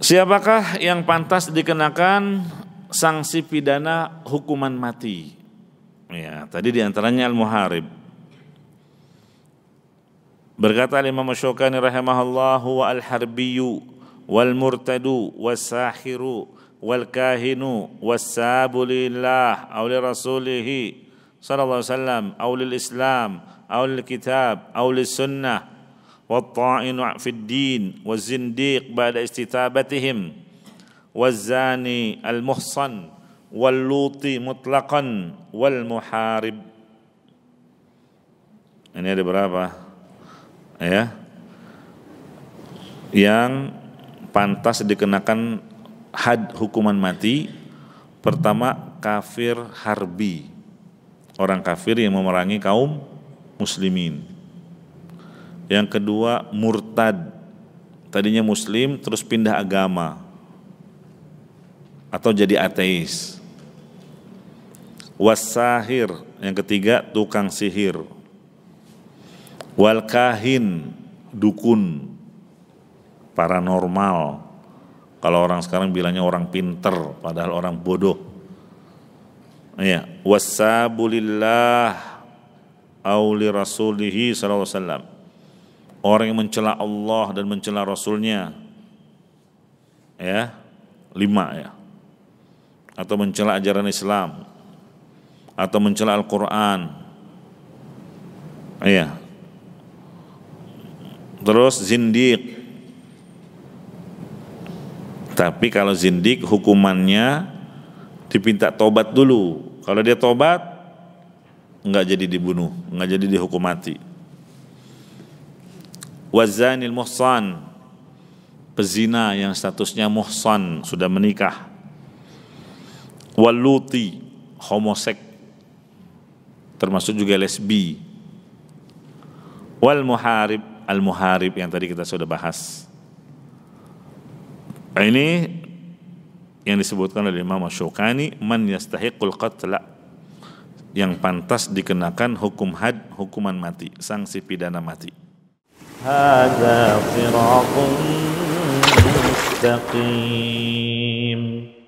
Siapakah yang pantas dikenakan sanksi pidana hukuman mati? Ya, tadi diantaranya Al-Muharib. Berkata Al-Imam Asy-Syaukani rahimahullahu, wa al-harbiyu wal murtadu was-sahiru wal kahinu was-sabu lillah aw li rasulih sallallahu alaihi wasallam aw lil Islam aw lil kitab aw lis sunnah. والطائن في الدين والزنديق بعد استتابتهم والزاني المحصن واللوط مطلقا والمحارب. Ini ada berapa ya yang pantas dikenakan had hukuman mati? Pertama, kafir harbi, orang kafir yang memerangi kaum muslimin. Yang kedua, murtad, tadinya muslim terus pindah agama atau jadi ateis. Wasahir, yang ketiga tukang sihir. Walkahin, dukun, paranormal. Kalau orang sekarang bilangnya orang pinter, padahal orang bodoh. Ya, wassabulillah auli rasulihi sallallahu alaihi wasallam. Orang yang mencela Allah dan mencela Rasulnya, ya, 5 ya, atau mencela ajaran Islam, atau mencela Al-Quran, ya. Terus zindik. Tapi kalau zindik hukumannya dipinta tobat dulu. Kalau dia tobat, nggak jadi dibunuh, nggak jadi dihukum mati. Wazanil muhsan, pezina yang statusnya muhsan, sudah menikah. Waluti, homosek, termasuk juga lesbi. Wal muharib, al-muharib yang tadi kita sudah bahas. Ini yang disebutkan oleh Imam Asy-Syaukani, man yastahiqul qatla, yang pantas dikenakan hukum had, hukuman mati, sanksi pidana mati. هذا صراط مستقيم